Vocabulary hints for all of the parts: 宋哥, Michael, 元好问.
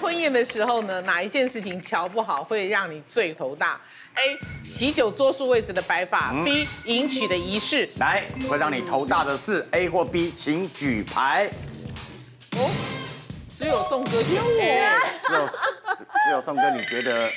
婚宴的时候呢，哪一件事情瞧不好会让你最头大 ？A. 喜酒桌数位置的摆法、B. 迎娶的仪式。来，会让你头大的是 A 或 B， 请举牌。哦，只有宋哥觉得，只有宋哥你觉得。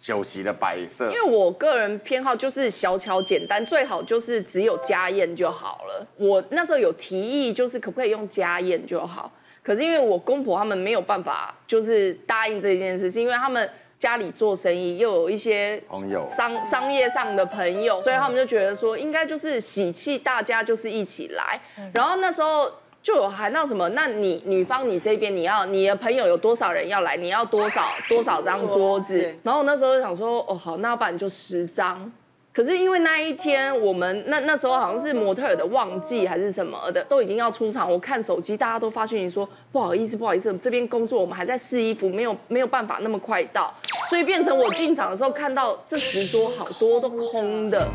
酒席的摆设，因为我个人偏好就是小巧简单，最好就是只有家宴就好了。我那时候有提议，就是可不可以用家宴就好，可是因为我公婆他们没有办法，就是答应这件事，是因为他们家里做生意，又有一些朋友商业上的朋友，所以他们就觉得说，应该就是喜气，大家就是一起来。然后那时候。 就有喊到什么？那你女方你这边你的朋友有多少人要来？你要多少张桌子？然后我那时候就想说，哦好，那要不然就10张。可是因为那一天我们那时候好像是模特儿的旺季还是什么的，都已经要出场。我看手机，大家都发讯息说不好意思不好意思，这边工作我们还在试衣服，没有办法那么快到，所以变成我进场的时候看到这10桌好多都空的。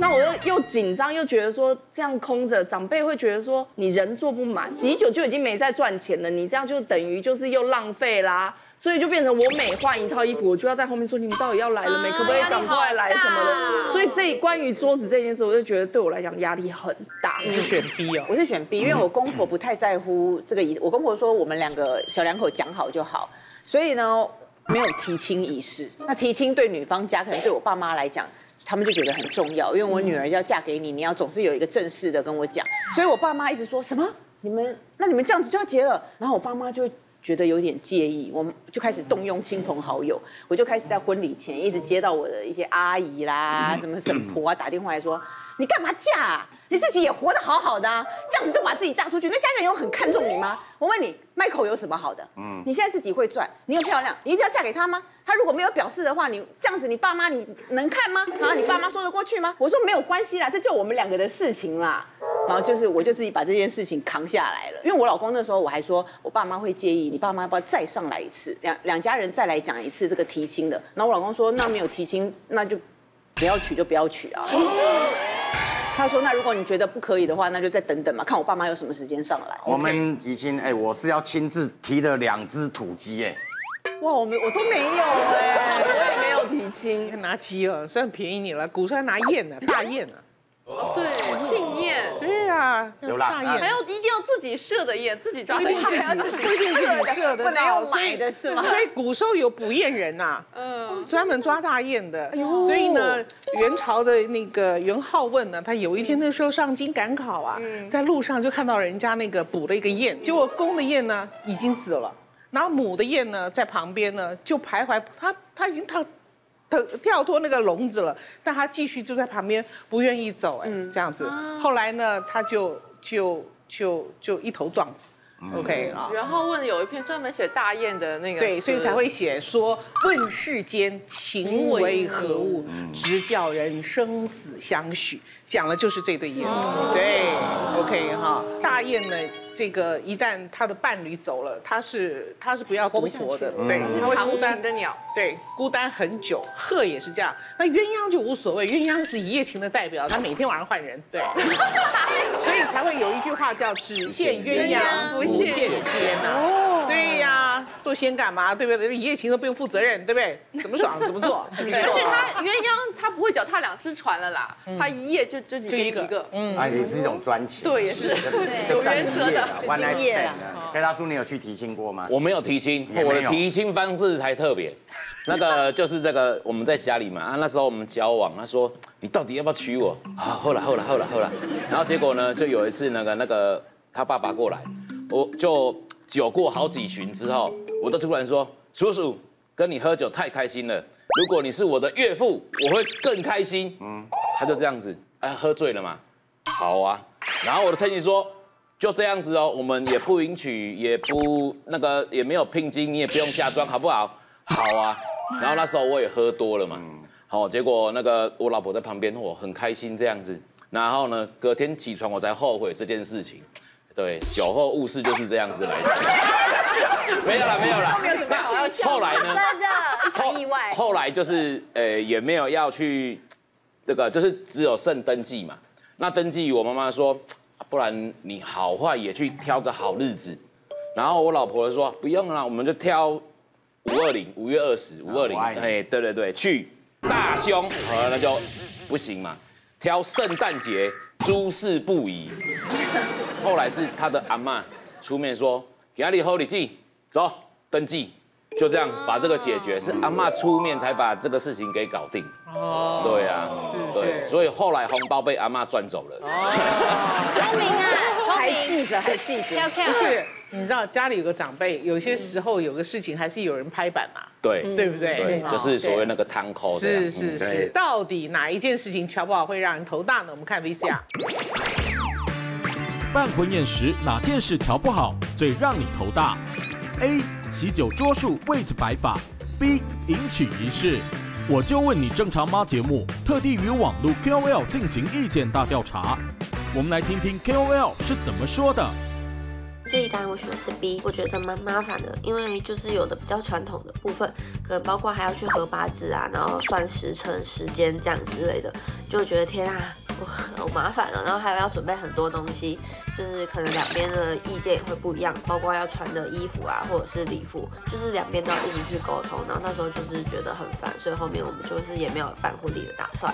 那我又紧张，又觉得说这样空着，长辈会觉得说你人坐不满，喜酒就已经没在赚钱了，你这样就等于就是又浪费啦，所以就变成我每换一套衣服，我就要在后面说你们到底要来了没，可不可以赶快来什么的。所以这关于桌子这件事，我就觉得对我来讲压力很大。你是选 B 哦？我是选 B， 因为我公婆不太在乎这个仪，我公婆说我们小两口讲好就好，所以呢没有提亲仪式。那提亲对女方家，可能对我爸妈来讲。 他们就觉得很重要，因为我女儿要嫁给你，你要总是有一个正式的跟我讲，所以我爸妈一直说什么你们这样子就要结了，然后我爸妈就会觉得有点介意，我们就开始动用亲朋好友，我就开始在婚礼前一直接到我的一些阿姨啦、什么婶婆啊打电话来说，你干嘛嫁啊？你自己也活得好好的啊，这样子就把自己嫁出去，那家人有很看重你吗？我问你，Michael有什么好的？你现在自己会赚，你又漂亮，你一定要嫁给他吗？ 他如果没有表示的话，你这样子，你爸妈你能看吗？然后你爸妈说得过去吗？我说没有关系啦，这就我们两个的事情啦。然后就是我就自己把这件事情扛下来了。因为我老公那时候我还说，我爸妈会介意，你爸妈要不要再上来一次，两家人再来讲一次这个提亲的。然后我老公说，那没有提亲，那就不要娶就不要娶啊。他说，那如果你觉得不可以的话，那就再等等嘛，看我爸妈有什么时间上来。我们已经我是要亲自提了2只土鸡哇，我都没有我也没有提亲，拿鸡哦，算便宜你了。古川拿宴呢，大宴呢。哦，对，庆宴。对呀，有啦，大宴还要一定要自己设的宴，自己抓的，不一定自己设的，不能用买的是吗？所以古时候有捕宴人呐，专门抓大宴的。所以呢，元朝的那个元好问呢，他有一天那时候上京赶考啊，在路上就看到人家那个捕了一个宴，结果公的宴呢已经死了。 然后母的雁呢，在旁边呢，就徘徊，它已经跳脱那个笼子了，但它继续就在旁边，不愿意走，这样子。后来呢，它就一头撞死。OK 啊。然后问有一篇专门写大雁的那个，对，所以才会写说问世间情为何物，直教人生死相许，讲的就是这对雁。对 ，OK 哈，大雁呢？ 这个一旦他的伴侣走了，他是不要活的，对，他会孤单的鸟，对，孤单很久。鹤也是这样，那鸳鸯就无所谓，鸳鸯是一夜情的代表，他每天晚上换人，对，所以才会有一句话叫只羡鸳鸯不羡仙呐，对呀，做仙干嘛？对不对？一夜情都不用负责任，对不对？怎么爽怎么做，而且他鸳鸯他不会脚踏2只船了啦，他一夜就只一个，也是一种专情，对，也是有原则的。 经验啊，开大叔，你有去提亲过吗？我没有提亲，我的提亲方式才特别。那个就是这个，我们在家里嘛，啊，那时候我们交往，他说你到底要不要娶我？啊，后来，然后结果呢，就有一次那个他爸爸过来，我就酒过好几巡之后，我就突然说，叔叔，跟你喝酒太开心了，如果你是我的岳父，我会更开心。他就这样子，哎，喝醉了嘛，好啊，然后我的亲戚说。 就这样子哦，我们也不迎娶，也不也没有聘金，你也不用嫁妆，好不好？好啊。然后那时候我也喝多了嘛，好，结果我老婆在旁边，我很开心这样子。然后呢，隔天起床我才后悔这件事情。对，酒后误事就是这样子来的。没有啦。那后来呢？真的，一场意外。后来就是也没有要去就是只有剩登记嘛。那登记我妈妈说。 不然你好坏也去挑个好日子，然后我老婆说不用啦，我们就挑520，5月20，520，哎，对对对，去大凶，那就不行嘛，挑圣诞节诸事不宜。后来是他的阿嬷出面说，给阿里后里记，走，登记。 就这样把这个解决，是阿嬤出面才把这个事情给搞定。哦，对啊，对，所以后来红包被阿嬤赚走了。聪明啊，还记着，还记着。不是，你知道家里有个长辈，有些时候有个事情还是有人拍板嘛。对，对不对？对，就是所谓那个汤口。是是是，到底哪一件事情瞧不好会让人头大呢？我们看 VCR。办婚宴时哪件事瞧不好最让你头大 ？A 喜酒桌数、位置摆法 ；B. 迎娶仪式。我就问你正常吗？节目特地与网络 KOL 进行意见大调查，我们来听听 KOL 是怎么说的。这一单我选的是 B， 我觉得蛮麻烦的，因为就是有的比较传统的部分，可能包括还要去合八字啊，然后算时辰、时间这样之类的，就觉得天啊，我好麻烦了。然后还有要准备很多东西。 就是可能两边的意见也会不一样，包括要穿的衣服啊，或者是礼服，就是两边都要一直去沟通。然后那时候就是觉得很烦，所以后面我们就是也没有办婚礼的打算。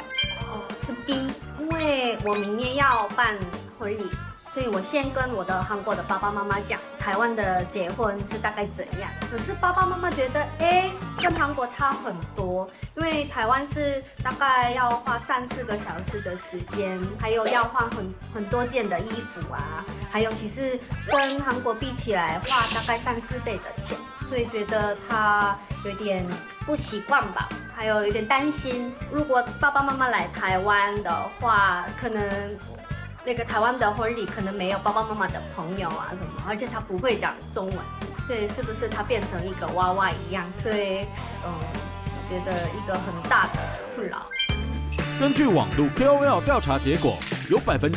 哦，是 B， 因为我明年要办婚礼，所以我先跟我的韩国的爸爸妈妈讲，台湾的结婚是大概怎样。可是爸爸妈妈觉得，哎，跟韩国差很多，因为台湾是大概要花3、4个小时的时间，还有要换很多件的衣服啊。 还有，其实跟韩国比起来，花大概3、4倍的钱，所以觉得他有点不习惯吧，还有点担心。如果爸爸妈妈来台湾的话，可能那个台湾的婚礼可能没有爸爸妈妈的朋友啊什么，而且他不会讲中文，所以是不是他变成一个娃娃一样？对，我觉得一个很大的困扰。 根据网路 KOL 调查结果，有28%的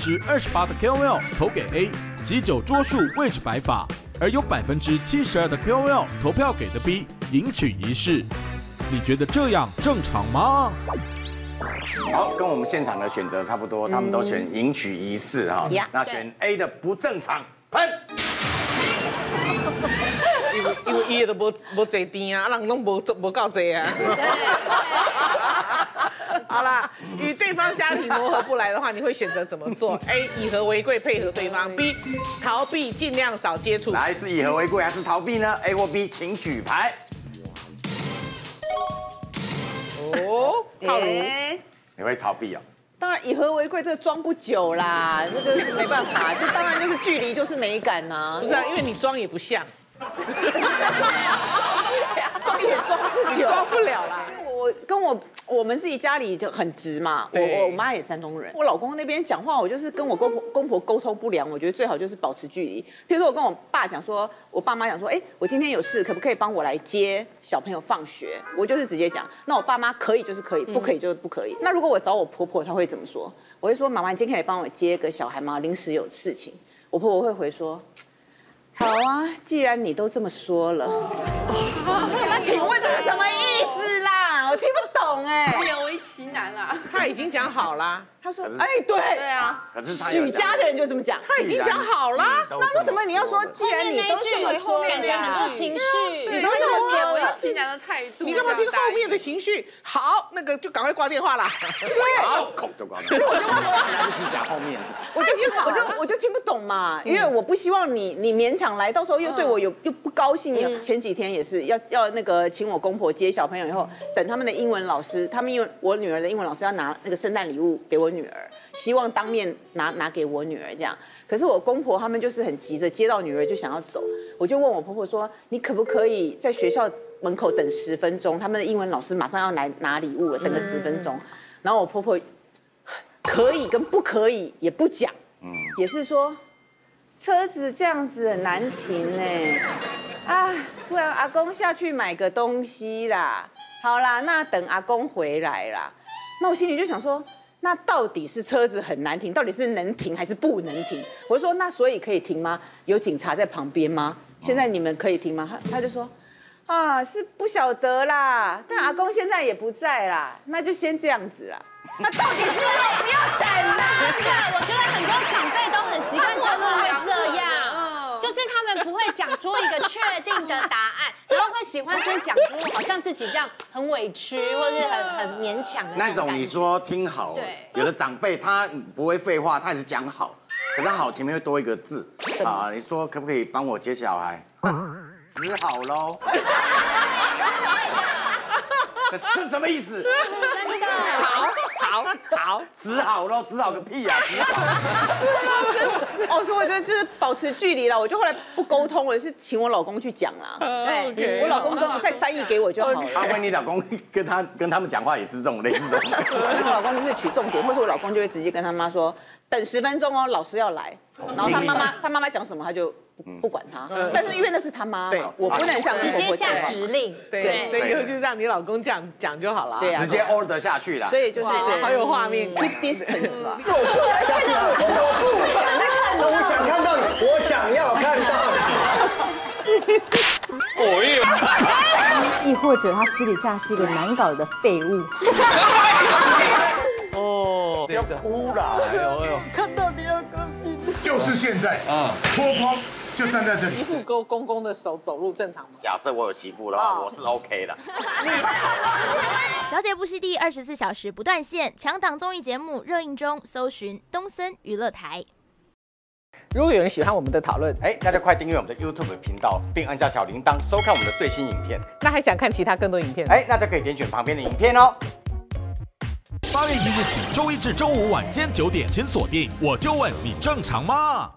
KOL 投给 A 喜酒桌数、位置摆法，而有72%的 KOL 投票给的 B 迎娶仪式。你觉得这样正常吗？好，跟我们现场的选择差不多，他们都选迎娶仪式哈。那选 A 的不正常，喷！因为伊都无坐垫啊，人拢无够坐啊。 好啦，与对方家庭磨合不来的话，你会选择怎么做 ？A. 以和为贵，配合对方 ；B. 逃避，尽量少接触。来，是以和为贵还是逃避呢 ？A 或 B， 请举牌。哦，浩如，你会逃避啊？当然，以和为贵这个装不久啦，这个是没办法，这当然就是距离就是美感呐。不是啊，因为你装也不像，装也装不久，装不了啦。 我们自己家里就很直嘛，我妈也山东人，我老公那边讲话，我就是跟我公婆沟通不良，我觉得最好就是保持距离。譬如说我跟我爸讲说，我爸妈讲说，哎，我今天有事，可不可以帮我来接小朋友放学？我就是直接讲，那我爸妈可以就是可以，不可以就是不可以。那如果我找我婆婆，她会怎么说？我会说，妈妈，你今天可以帮我接个小孩吗？临时有事情。我婆婆会回说。 好啊，既然你都这么说了，那请问这是什么意思啦？我听不懂哎，勉为其难啦。他已经讲好啦，他说，哎，对，对啊，可是许家的人就这么讲，他已经讲好啦，那为什么你要说既然你都这么说了，感觉很多情绪，你都这么说勉为其难的态度，你干嘛听后面的情绪？好，那个就赶快挂电话啦。对，好，就挂电话。来不及讲后面，我就听不懂嘛，因为我不希望你勉强。 来，到时候又对我又不高兴。前几天也是要那个请我公婆接小朋友，以后等他们的英文老师，他们因为我女儿的英文老师要拿那个圣诞礼物给我女儿，希望当面拿给我女儿这样。可是我公婆他们就是很急着接到女儿就想要走，我就问我婆婆说，你可不可以在学校门口等10分钟？他们的英文老师马上要来拿礼物了，等个10分钟。然后我婆婆可以跟不可以也不讲，也是说。 车子这样子很难停哎，啊，不然阿公下去买个东西啦。好啦，那等阿公回来啦。那我心里就想说，那到底是车子很难停，到底是能停还是不能停？我就说那所以可以停吗？有警察在旁边吗？现在你们可以停吗？他就说，啊，是不晓得啦，但阿公现在也不在啦，那就先这样子啦。 那到底是不要等啦！我觉得很多长辈都很习惯，就会这样，就是是他们不会讲出一个确定的答案，然后会喜欢先讲出好像自己这样很委屈或是很勉强的那种。你说听好，对，有的长辈他不会废话，他也是讲好，可是好前面会多一个字啊。你说可不可以帮我接小孩？只好喽。这是什么意思？真的好。 好好，只好咯，只好个屁啊！只好对啊，所以我觉得就是保持距离了。我就后来不沟通了，是请我老公去讲啦。对，我老公跟我再翻译给我就好了。阿辉，你老公跟他们讲话也是这种类似的。我老公就是取重点，或者我老公就会直接跟他妈说，等10分钟哦，老师要来。然后他妈妈讲什么，他就。 不管他，但是因为那是他妈，对我不能这样直接下指令，对，所以以后就让你老公这样讲就好了，对啊，直接 order 下去啦。所以就是好有画面 ，keep distance 吧。小姐，我想看到你，我想要看到你。哦耶！亦或者他私底下是一个难搞的废物。哦，不要哭啦！哎呦，看到你要高兴，就是现在啊，脱光。 就站在这里，媳妇勾公公的手走路正常吗？假设我有媳妇的话，我是 OK 的。小姐不息地24小时不断线，强档综艺节目热映中，搜寻东森娱乐台。如果有人喜欢我们的讨论，那就快订阅我们的 YouTube 频道，并按下小铃铛收看我们的最新影片。那还想看其他更多影片？那就可以点选旁边的影片哦。8月1日起，周一至周五晚间9点，请锁定《我就问你正常吗》。